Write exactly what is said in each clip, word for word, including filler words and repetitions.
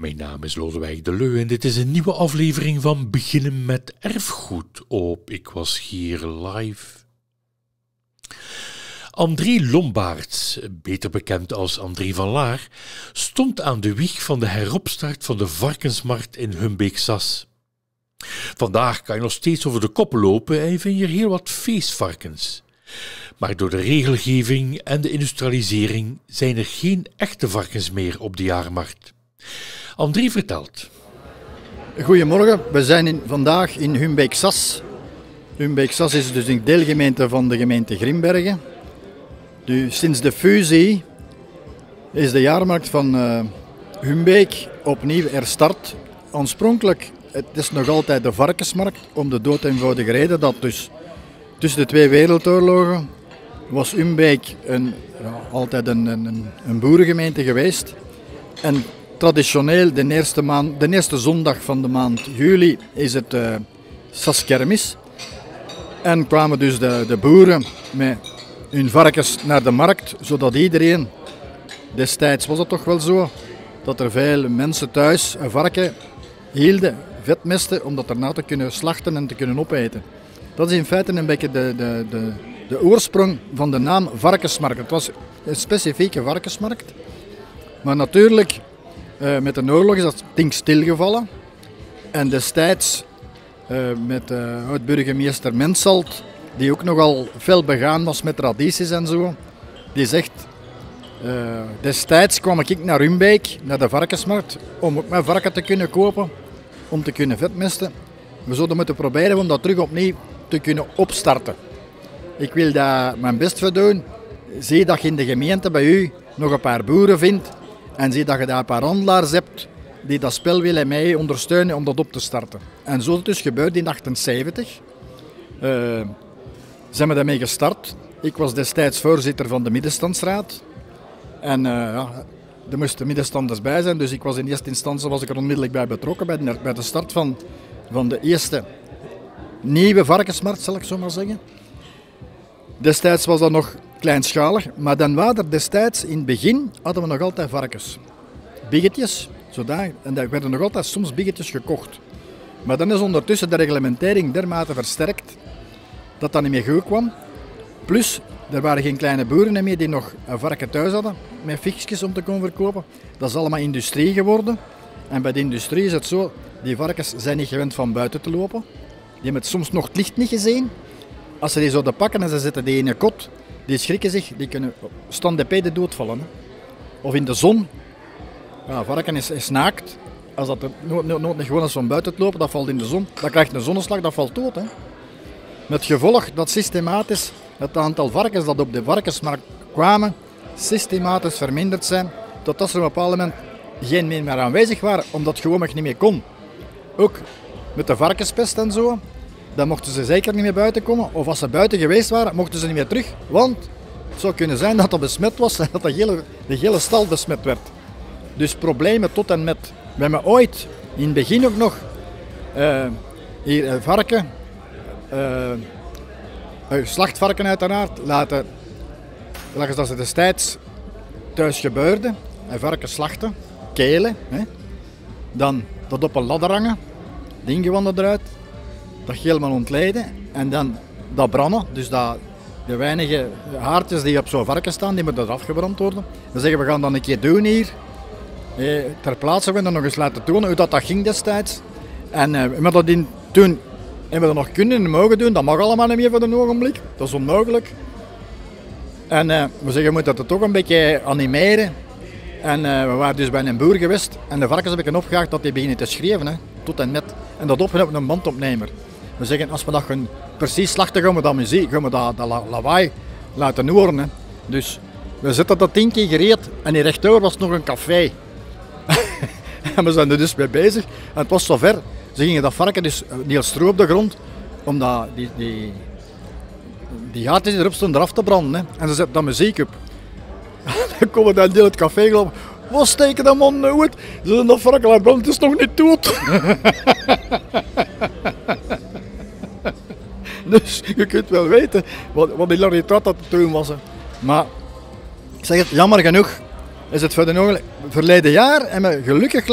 Mijn naam is Lodewijk De Leu en dit is een nieuwe aflevering van Beginnen met Erfgoed op Ik Was Hier Live. André Lombaerts, beter bekend als André van Laer, stond aan de wieg van de heropstart van de varkensmarkt in Humbeek-Sas. Vandaag kan je nog steeds over de kop lopen en je vindt hier heel wat feestvarkens. Maar door de regelgeving en de industrialisering zijn er geen echte varkens meer op de jaarmarkt. André vertelt. Goedemorgen, we zijn in, vandaag in Humbeek-Sas. Humbeek-Sas is dus een deelgemeente van de gemeente Grimbergen. Nu, sinds de fusie is de jaarmarkt van uh, Humbeek opnieuw herstart. Oorspronkelijk, het is nog altijd de varkensmarkt, om de dood eenvoudige reden dat dus tussen de twee wereldoorlogen was Humbeek een, ja, altijd een, een, een boerengemeente geweest. En traditioneel, de eerste, maand, de eerste zondag van de maand juli, is het uh, Saskermis. En kwamen dus de, de boeren met hun varkens naar de markt, zodat iedereen, destijds was dat toch wel zo, dat er veel mensen thuis een varken hielden, vetmesten, om dat daarna te kunnen slachten en te kunnen opeten. Dat is in feite een beetje de, de, de, de oorsprong van de naam varkensmarkt. Het was een specifieke varkensmarkt, maar natuurlijk, uh, met de oorlog is dat ding stilgevallen. En destijds, uh, met uh, oud-burgemeester Mensalt, die ook nogal fel begaan was met tradities en zo, die zegt, uh, destijds kwam ik naar Humbeek, naar de varkensmarkt, om ook mijn varken te kunnen kopen, om te kunnen vetmesten. We zouden moeten proberen om dat terug opnieuw te kunnen opstarten. Ik wil daar mijn best voor doen. Zie dat je in de gemeente bij u nog een paar boeren vindt en zie dat je daar een paar handelaars hebt die dat spel willen mij ondersteunen om dat op te starten. En zo is het dus gebeurd in achtenzeventig. Uh, zijn we daarmee gestart. Ik was destijds voorzitter van de middenstandsraad. En uh, ja, er moesten middenstanders bij zijn, dus ik was in eerste instantie was ik er onmiddellijk bij betrokken, bij de, bij de start van, van de eerste nieuwe varkensmarkt, zal ik zo maar zeggen. Destijds was dat nog kleinschalig, maar dan waren er destijds, in het begin, hadden we nog altijd varkens. Biggetjes, zodanig, en daar werden nog altijd soms biggetjes gekocht. Maar dan is ondertussen de reglementering dermate versterkt dat dat niet meer goed kwam. Plus, er waren geen kleine boeren meer die nog een varken thuis hadden met fiksjes om te komen verkopen. Dat is allemaal industrie geworden. En bij de industrie is het zo, die varkens zijn niet gewend van buiten te lopen. Die hebben het soms nog het licht niet gezien. Als ze die zouden pakken en ze zetten die in een kot, die schrikken zich, die kunnen standepede doodvallen. Hè. Of in de zon. Ja, varken is, is naakt. Als dat nooit no, no, no, gewoon is van buiten te lopen, dat valt in de zon. Dat krijgt een zonneslag, dat valt dood. Hè. Met gevolg dat systematisch het aantal varkens dat op de varkensmarkt kwamen, systematisch verminderd zijn, totdat er op een bepaald moment geen meer aanwezig waren, omdat het gewoon niet meer kon. Ook met de varkenspest en zo, dan mochten ze zeker niet meer buiten komen. Of als ze buiten geweest waren, mochten ze niet meer terug, want het zou kunnen zijn dat dat besmet was en dat de hele, de hele stal besmet werd. Dus problemen tot en met. We hebben ooit, in het begin ook nog, uh, hier een varken, uh, een slachtvarken uiteraard, laten, laten dat ze destijds thuis gebeurde, een varken slachten, kelen, hè. Dan dat op een ladder hangen, de ingewanden eruit, dat helemaal ontleden en dan dat branden, dus dat, de weinige haartjes die op zo'n varken staan, die moeten afgebrand worden. Dan zeggen we, we gaan dat een keer doen hier. Ter plaatse hebben we nog eens laten tonen hoe dat, dat ging destijds. En uh, we dat in, toen hebben we dat nog kunnen en mogen doen. Dat mag allemaal niet meer voor een ogenblik. Dat is onmogelijk. En uh, we zeggen, we moeten dat toch een beetje animeren. En uh, we waren dus bij een boer geweest. En de varkens heb ik opgehaald dat die beginnen te schreeuwen. Hè, tot en met. En dat opgenomen op een bandopnemer. We zeggen, als we dat gaan precies slachten, gaan we dat muziek, gaan we dat, dat la, lawaai laten horen. Hè. Dus we zetten dat tien keer gereed. En in rechtover was nog een café. En we zijn er dus mee bezig. En het was zover. Ze gingen dat varken dus heel stro op de grond. Omdat die, die, die gaatjes erop stonden eraf te branden. Hè. En ze zetten dat muziek op. Dan komen we dan in het café gelopen. Wat steken dat man nou uit? Ze zijn dat varken aan het branden. Het is nog niet dood. Dus je kunt wel weten wat, wat die laritrat dat toen was. Hè. Maar ik zeg het, jammer genoeg. Is het voor de ogen, verleden jaar hebben we gelukkig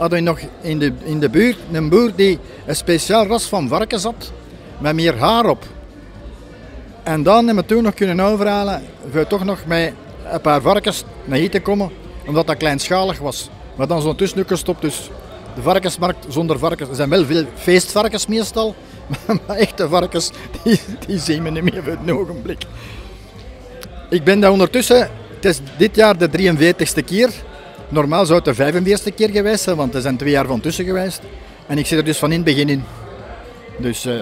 hadden we nog in de, in de buurt een boer die een speciaal ras van varkens had, met meer haar op. En dan hebben we toen nog kunnen overhalen, we toch nog met een paar varkens naar hier te komen, omdat dat kleinschalig was. Maar dan zo'n tussen gestopt, dus de varkensmarkt zonder varkens. Er zijn wel veel feestvarkens meestal, maar echte varkens, die, die zien we niet meer voor het ogenblik. Ik ben daar ondertussen, het is dit jaar de drieënveertigste keer. Normaal zou het de vijfenveertigste keer geweest zijn, want er zijn twee jaar van tussen geweest. En ik zit er dus van in het begin in. Dus uh,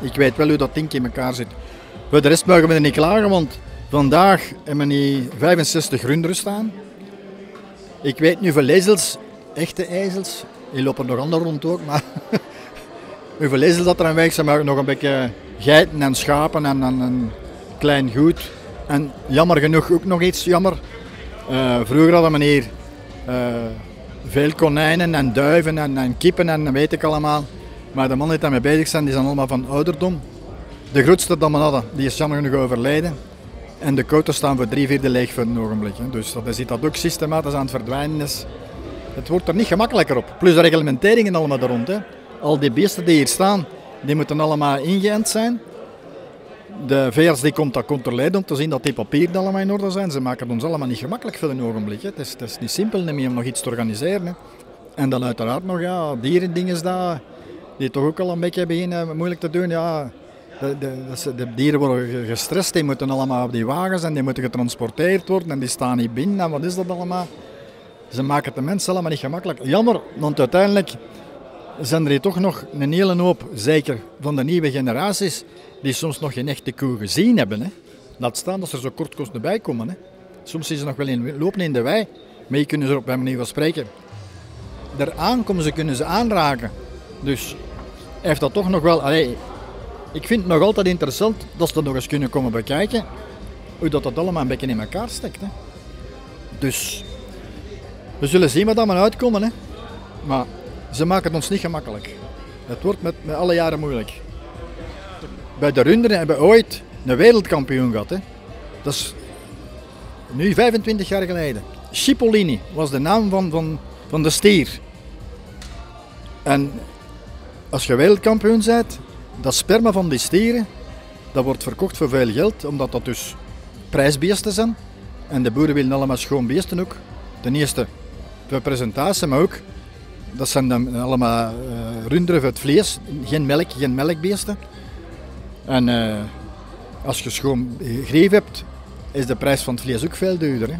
ik weet wel hoe dat ding in elkaar zit. Voor de rest mogen we er niet klagen, want vandaag hebben we die vijfenzestig runderen staan. Ik weet nu van ezels, echte ezels, die lopen nog ander rond ook, maar hoeveel ezels dat er aan weg zijn, maar nog een beetje geiten en schapen en, en, en klein goed. En jammer genoeg ook nog iets jammer. Uh, vroeger hadden we hier uh, veel konijnen en duiven en, en kippen en weet ik allemaal. Maar de mannen die daarmee bezig zijn, die zijn allemaal van ouderdom. De grootste dat we hadden, die is jammer genoeg overleden. En de koten staan voor drie vierde leeg voor een ogenblik. Hè. Dus dat ziet dat ook systematisch aan het verdwijnen is. Het wordt er niet gemakkelijker op. Plus de reglementeringen allemaal er rond. Hè. Al die beesten die hier staan, die moeten allemaal ingeënt zijn. De veearts die komt dat controleren om te zien dat die papieren allemaal in orde zijn. Ze maken het ons allemaal niet gemakkelijk voor een ogenblik. Hè. Het, is, het is niet simpel niet meer om nog iets te organiseren. Hè. En dan uiteraard nog ja, dierendingen daar, die toch ook al een beetje beginnen moeilijk te doen. Ja. De, de, de dieren worden gestrest, die moeten allemaal op die wagens en die moeten getransporteerd worden en die staan niet binnen en wat is dat allemaal? Ze maken het de mensen allemaal niet gemakkelijk. Jammer, want uiteindelijk zijn er hier toch nog een hele hoop, zeker van de nieuwe generaties, die soms nog geen echte koe gezien hebben. Hè. Laat staan dat ze er zo kort kost bij komen. Hè. Soms zien ze nog wel in, lopen in de wei, maar je kunt ze er op een manier van spreken. Daar aankomen, ze kunnen ze aanraken. Dus heeft dat toch nog wel... Allee, ik vind het nog altijd interessant dat ze dat nog eens kunnen komen bekijken, hoe dat, dat allemaal een beetje in elkaar steekt. Hè. Dus, we zullen zien wat we uitkomen, hè. Maar ze maken het ons niet gemakkelijk. Het wordt met, met alle jaren moeilijk. Bij de runderen hebben we ooit een wereldkampioen gehad. Hè. Dat is nu vijfentwintig jaar geleden. Cipollini was de naam van, van, van de stier. En als je wereldkampioen bent, dat sperma van die stieren, dat wordt verkocht voor veel geld, omdat dat dus prijsbeesten zijn. En de boeren willen allemaal schoon beesten ook. Ten eerste voor presentatie, maar ook, dat zijn dan allemaal uh, runderen voor het vlees, geen melk, geen melkbeesten. En uh, als je schoon greef hebt, is de prijs van het vlees ook veel duurder. Hè?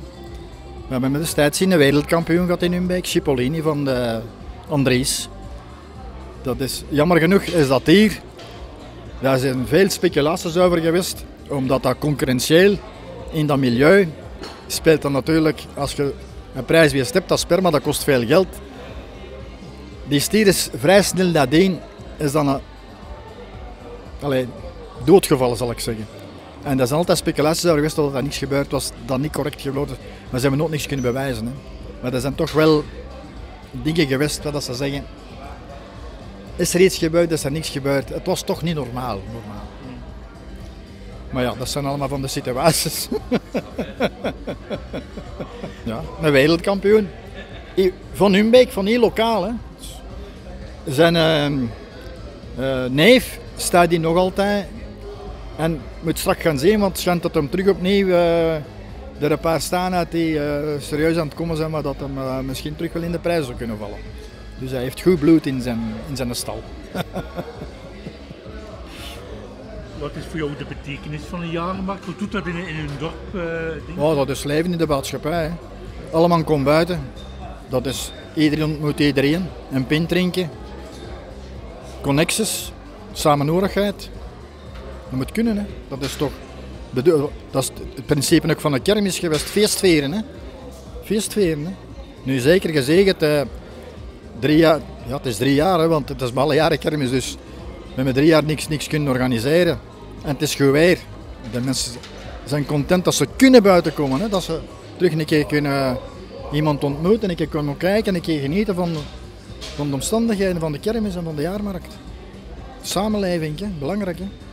We hebben destijds een wereldkampioen gehad in Humbeek, Cipollini van de Andries. Dat is, jammer genoeg is dat hier. Daar zijn veel speculaties over geweest, omdat dat concurrentieel in dat milieu speelt dan natuurlijk, als je een prijsbeest hebt, dat sperma, dat kost veel geld. Die stier is vrij snel nadien, is dan een allee, doodgevallen zal ik zeggen. En er zijn altijd speculaties over geweest dat er niks gebeurd was, dat niet correct gebloten, maar ze hebben ook niks kunnen bewijzen. Hè. Maar er zijn toch wel dingen geweest dat ze zeggen, is er iets gebeurd, is er niks gebeurd. Het was toch niet normaal. normaal. Maar ja, dat zijn allemaal van de situaties. Ja, een wereldkampioen. Van Humbeek, van hier lokaal. Hè. Zijn uh, uh, neef staat hier nog altijd. En moet straks gaan zien, want het schijnt dat hem terug opnieuw uh, er een paar staan uit die uh, serieus aan het komen zijn, maar dat hem uh, misschien terug wel in de prijs zou kunnen vallen. Dus hij heeft goed bloed in zijn, in zijn stal. Wat is voor jou de betekenis van een jaarmarkt? Wat doet dat in, in hun dorp? Uh, ding? Oh, dat is leven in de maatschappij. Hè. Allemaal komt buiten. Dat is, iedereen ontmoet iedereen. Een pint drinken. Connecties. Samenhorigheid. Dat moet kunnen. Hè. Dat is toch dat is het principe ook van de kermis geweest. Feestveren. Hè. Feestveren. Hè. Nu zeker gezegend. Uh, Drie jaar, ja, het is drie jaar, hè, want het is maar alle jaren kermis, dus we hebben drie jaar niks, niks kunnen organiseren. En het is goed weer. De mensen zijn content dat ze kunnen buiten komen, hè, dat ze terug een keer kunnen iemand ontmoeten, een keer kunnen kijken, een keer genieten van, van de omstandigheden van de kermis en van de jaarmarkt. Samenleving, hè, belangrijk. Hè.